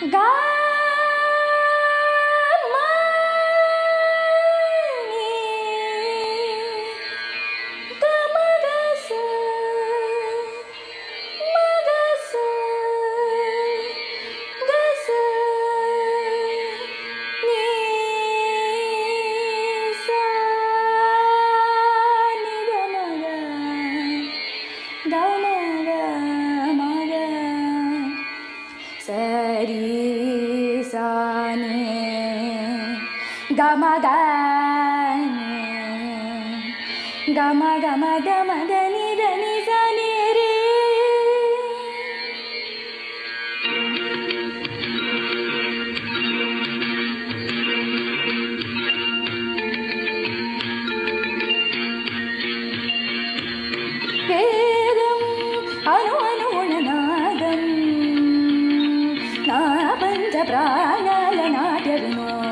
Prana la natyavino